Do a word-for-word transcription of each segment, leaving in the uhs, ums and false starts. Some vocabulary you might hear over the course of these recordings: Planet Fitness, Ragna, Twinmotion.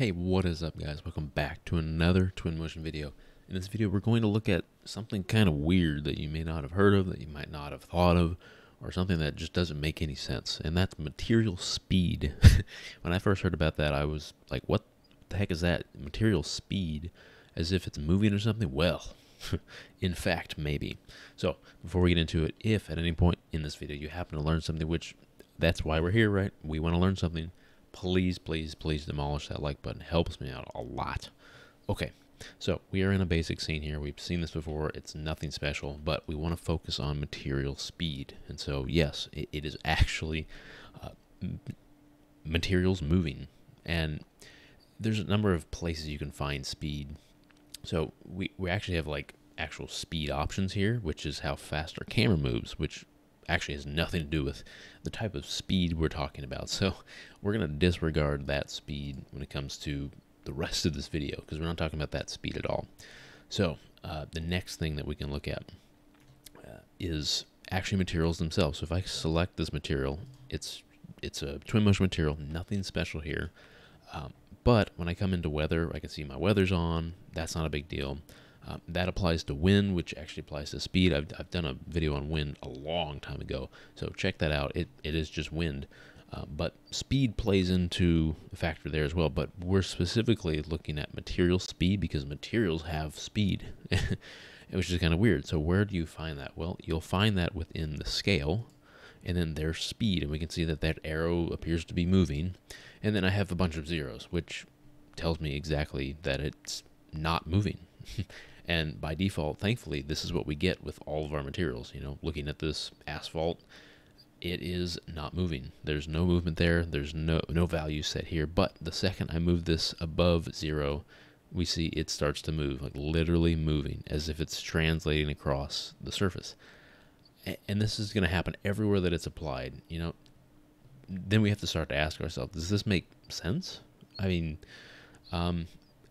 Hey, what is up, guys? Welcome back to another Twinmotion video. In this video, we're going to look at something kind of weird that you may not have heard of, that you might not have thought of, or something that just doesn't make any sense, and that's material speed. When I first heard about that, I was like, what the heck is that? Material speed, as if it's moving or something? Well, in fact, maybe. So, before we get into it, if at any point in this video you happen to learn something, which that's why we're here, right? We want to learn something. Please, please, please demolish that like button. It helps me out a lot. Okay, so we are in a basic scene here. We've seen this before. It's nothing special, but we want to focus on material speed. And so, yes, it, it is actually uh, materials moving. And there's a number of places you can find speed. So we, we actually have, like, actual speed options here, which is how fast our camera moves, which actually has nothing to do with the type of speed we're talking about. So we're going to disregard that speed when it comes to the rest of this video, because we're not talking about that speed at all. So uh, the next thing that we can look at uh, is actually materials themselves. So if I select this material, it's it's a Twinmotion material, nothing special here. Um, but when I come into weather, I can see my weather's on. That's not a big deal. Um, that applies to wind, which actually applies to speed. I've, I've done a video on wind a long time ago, so check that out. It, it is just wind, uh, but speed plays into a factor there as well. But we're specifically looking at material speed because materials have speed, which is kind of weird. So where do you find that? Well, you'll find that within the scale, and then there's speed, and we can see that that arrow appears to be moving. And then I have a bunch of zeros, which tells me exactly that it's not moving. And by default, thankfully, this is what we get with all of our materials. You know, looking at this asphalt, it is not moving. There's no movement there. There's no, no value set here. But the second I move this above zero, we see it starts to move, like literally moving, as if it's translating across the surface. And this is going to happen everywhere that it's applied. You know, then we have to start to ask ourselves, does this make sense? I mean, um...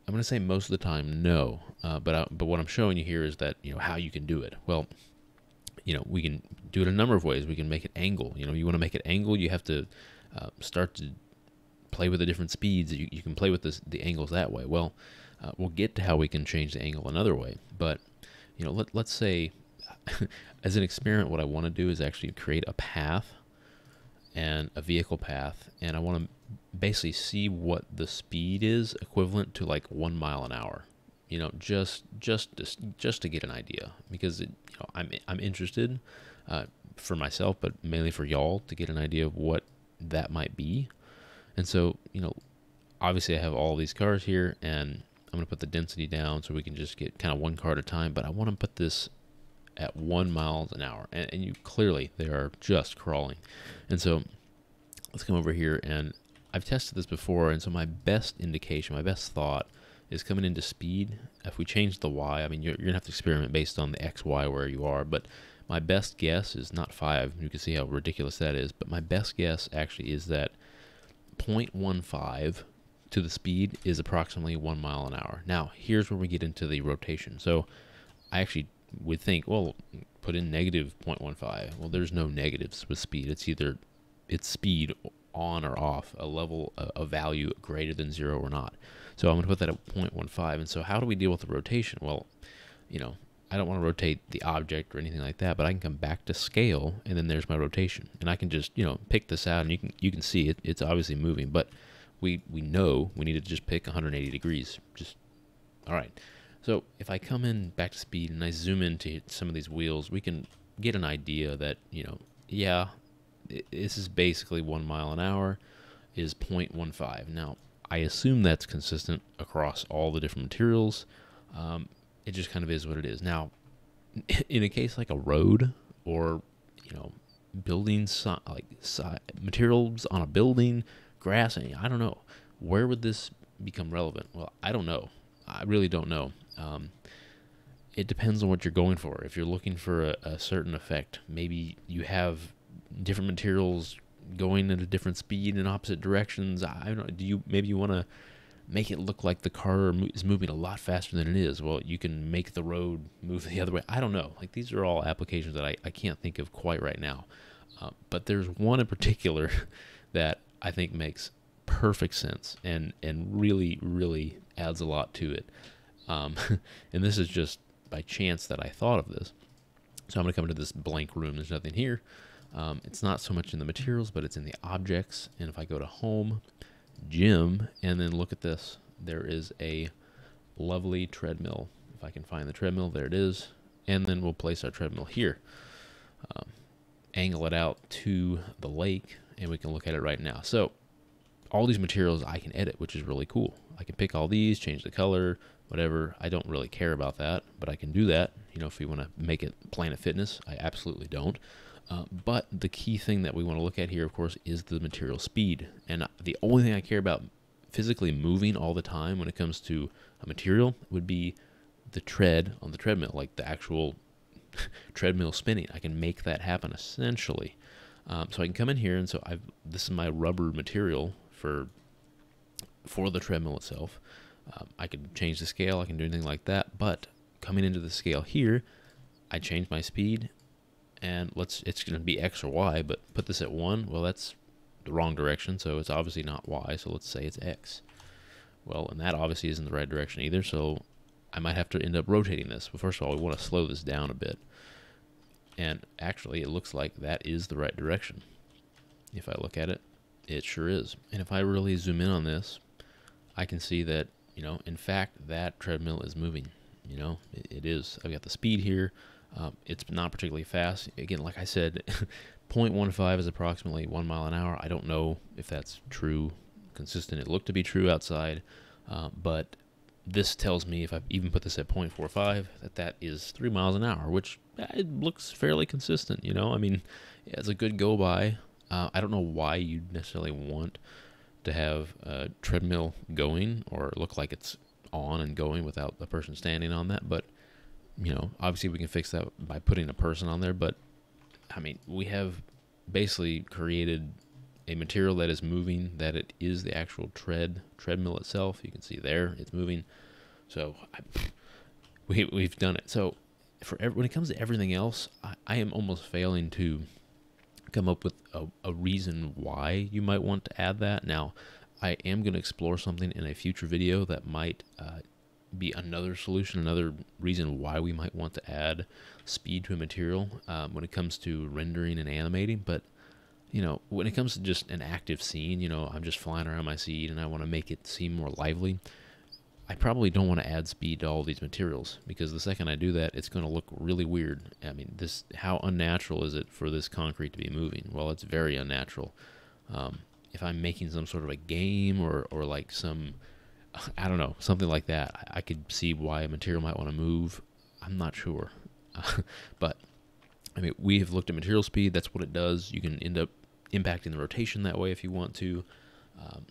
I'm going to say most of the time, no, uh, but I, but what I'm showing you here is that, you know, how you can do it. Well, you know, we can do it a number of ways. We can make it angle. You know, you want to make it angle, you have to uh, start to play with the different speeds. You, you can play with this, the angles that way. Well, uh, we'll get to how we can change the angle another way. But, you know, let, let's say, as an experiment, what I want to do is actually create a path and a vehicle path, and I want to basically see what the speed is equivalent to like one mile an hour, you know, just just just, just to get an idea, because it, you know, I'm I'm interested uh, for myself, but mainly for y'all to get an idea of what that might be. And so, you know, obviously I have all these cars here, and I'm gonna put the density down so we can just get kind of one car at a time. But I want to put this at one mile an hour, and, and you clearly they are just crawling. And so let's come over here, and I've tested this before, and so my best indication, my best thought, is coming into speed. If we change the y, I mean, you're, you're going to have to experiment based on the x, y, where you are, but my best guess is not five. You can see how ridiculous that is, but my best guess actually is that zero point one five to the speed is approximately one mile an hour. Now, here's where we get into the rotation. So I actually would think, well, put in negative zero point one five. Well, there's no negatives with speed. It's either it's speed on or off, a level, a value greater than zero or not. So I'm going to put that at zero point one five. And so how do we deal with the rotation? Well, you know, I don't want to rotate the object or anything like that, but I can come back to scale, and then there's my rotation. And I can just, you know, pick this out, and you can you can see it, it's obviously moving, but we, we know we need to just pick one hundred eighty degrees. Just, all right. So if I come in back to speed and I zoom into some of these wheels, we can get an idea that, you know, yeah, this is basically one mile an hour is zero point one five. Now, I assume that's consistent across all the different materials. Um, it just kind of is what it is. Now, in a case like a road, or, you know, buildings, so like so materials on a building, grass, I don't know, where would this become relevant? Well, I don't know. I really don't know. Um, it depends on what you're going for. If you're looking for a, a certain effect, maybe you have different materials going at a different speed in opposite directions. I don't know. Do you maybe you want to make it look like the car is moving a lot faster than it is? Well, you can make the road move the other way. I don't know. Like, these are all applications that I, I can't think of quite right now. Uh, but there's one in particular that I think makes perfect sense and and really, really adds a lot to it. Um, and this is just by chance that I thought of this. So I'm going to come into this blank room. There's nothing here. Um, it's not so much in the materials, but it's in the objects. And if I go to home, gym, and then look at this, there is a lovely treadmill. If I can find the treadmill, there it is. And then we'll place our treadmill here. Um, angle it out to the lake, and we can look at it right now. So all these materials I can edit, which is really cool. I can pick all these, change the color, whatever. I don't really care about that, but I can do that. You know, if we want to make it Planet Fitness, I absolutely don't. Uh, but the key thing that we want to look at here, of course, is the material speed. And the only thing I care about physically moving all the time when it comes to a material would be the tread on the treadmill, like the actual treadmill spinning. I can make that happen essentially. Um, so I can come in here, and so I've this is my rubber material for for the treadmill itself. Um, I can change the scale. I can do anything like that. But coming into the scale here, I change my speed. And let's, it's going to be X or Y, but put this at one. Well, that's the wrong direction, so it's obviously not Y, so let's say it's X. Well, and that obviously isn't the right direction either, so I might have to end up rotating this. But first of all, we want to slow this down a bit. And actually, it looks like that is the right direction. If I look at it, it sure is. And if I really zoom in on this, I can see that, you know, in fact, that treadmill is moving. You know, it, it is. I've got the speed here. Um, it's not particularly fast. Again, like I said, zero point one five is approximately one mile an hour. I don't know if that's true, consistent. It looked to be true outside, uh, but this tells me if I even put this at zero point four five that that is three miles an hour, which it looks fairly consistent. You know, I mean, it's a good go by. Uh, I don't know why you necessarily want to have a treadmill going or look like it's on and going without the person standing on that, but you know, obviously we can fix that by putting a person on there, but I mean, we have basically created a material that is moving, that it is the actual tread, treadmill itself. You can see there, it's moving. So I, we, we've done it. So for every, when it comes to everything else, I, I am almost failing to come up with a, a reason why you might want to add that. Now, I am going to explore something in a future video that might uh, be another solution, another reason why we might want to add speed to a material um, when it comes to rendering and animating. But you know, when it comes to just an active scene, you know, I'm just flying around my seat and I want to make it seem more lively, I probably don't want to add speed to all these materials, because the second I do that, it's going to look really weird. I mean, this, how unnatural is it for this concrete to be moving? Well, it's very unnatural. Um, if I'm making some sort of a game or, or like some, I don't know, something like that, I, I could see why a material might want to move. I'm not sure. But, I mean, we have looked at material speed. That's what it does. You can end up impacting the rotation that way if you want to. Um,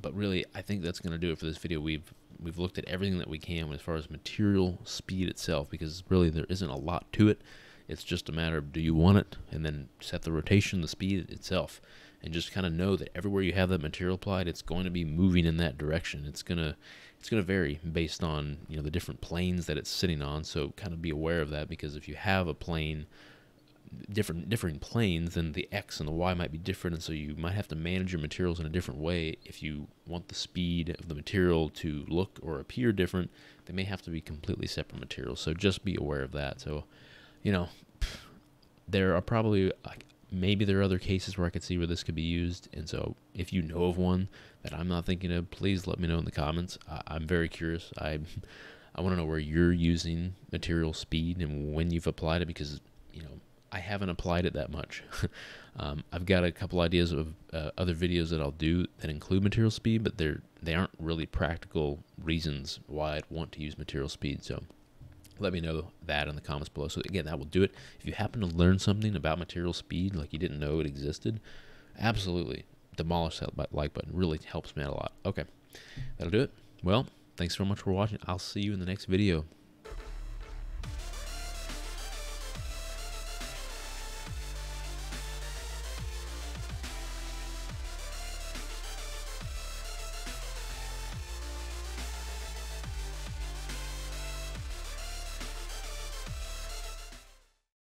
but really, I think that's going to do it for this video. We've we've looked at everything that we can as far as material speed itself, because really there isn't a lot to it. It's just a matter of, do you want it? And then set the rotation, the speed itself. And just kind of know that everywhere you have that material applied, it's going to be moving in that direction. It's gonna, it's gonna vary based on, you know, the different planes that it's sitting on. So kind of be aware of that, because if you have a plane, different differing planes, then the X and the Y might be different, and so you might have to manage your materials in a different way if you want the speed of the material to look or appear different. They may have to be completely separate materials. So just be aware of that. So, you know, there are probably, like, maybe there are other cases where I could see where this could be used, and so if you know of one that I'm not thinking of, please let me know in the comments. I, I'm very curious. I I want to know where you're using material speed and when you've applied it, because, you know, I haven't applied it that much. um, I've got a couple ideas of uh, other videos that I'll do that include material speed, but they're, they aren't really practical reasons why I'd want to use material speed, so let me know that in the comments below. So again, that will do it. If you happen to learn something about material speed, like you didn't know it existed, absolutely demolish that like button. It really helps me out a lot. Okay, that'll do it. Well, thanks so much for watching. I'll see you in the next video.